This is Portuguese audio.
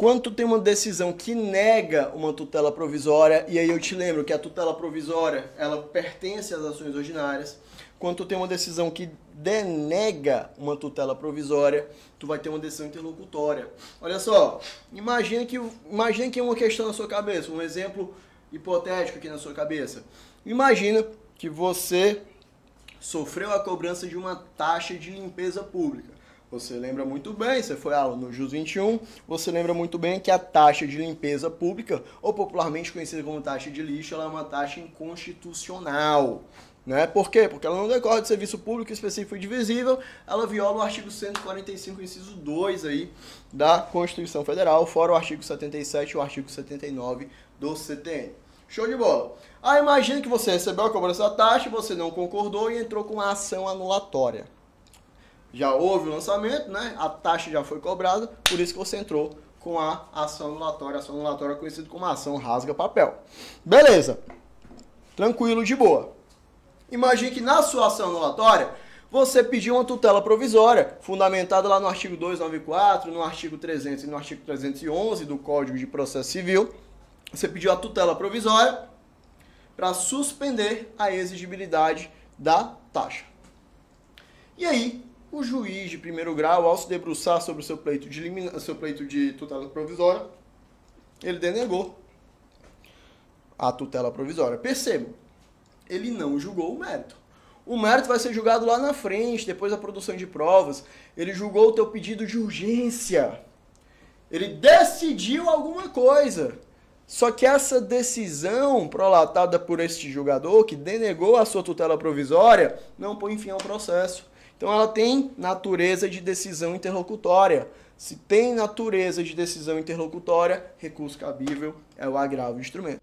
Quando tem uma decisão que nega uma tutela provisória, e aí eu te lembro que a tutela provisória, ela pertence às ações ordinárias. Quando tem uma decisão que denega uma tutela provisória, tu vai ter uma decisão interlocutória. Olha só, imagina que é uma questão na sua cabeça, um exemplo hipotético aqui na sua cabeça. Imagina que você sofreu a cobrança de uma taxa de limpeza pública. Você lembra muito bem, você foi aula no Jus 21, você lembra muito bem que a taxa de limpeza pública, ou popularmente conhecida como taxa de lixo, ela é uma taxa inconstitucional. Né? Por quê? Porque ela não decorre de serviço público específico e divisível, ela viola o artigo 145, inciso 2 aí, da Constituição Federal, fora o artigo 77 e o artigo 79 do CTN. Show de bola! Ah, imagina que você recebeu a cobrança da taxa, você não concordou e entrou com a ação anulatória. Já houve o lançamento, né? A taxa já foi cobrada, por isso que você entrou com a ação anulatória. A ação anulatória é conhecida como ação rasga-papel. Beleza. Tranquilo, de boa. Imagine que na sua ação anulatória, você pediu uma tutela provisória, fundamentada lá no artigo 294, no artigo 300 e no artigo 311 do Código de Processo Civil. Você pediu a tutela provisória para suspender a exigibilidade da taxa. E aí, o juiz de primeiro grau, ao se debruçar sobre o seu pleito de tutela provisória, ele denegou a tutela provisória. Percebam, ele não julgou o mérito. O mérito vai ser julgado lá na frente, depois da produção de provas. Ele julgou o teu pedido de urgência. Ele decidiu alguma coisa. Só que essa decisão prolatada por este julgador, que denegou a sua tutela provisória, não põe fim ao processo. Então ela tem natureza de decisão interlocutória. Se tem natureza de decisão interlocutória, recurso cabível é o agravo de instrumento.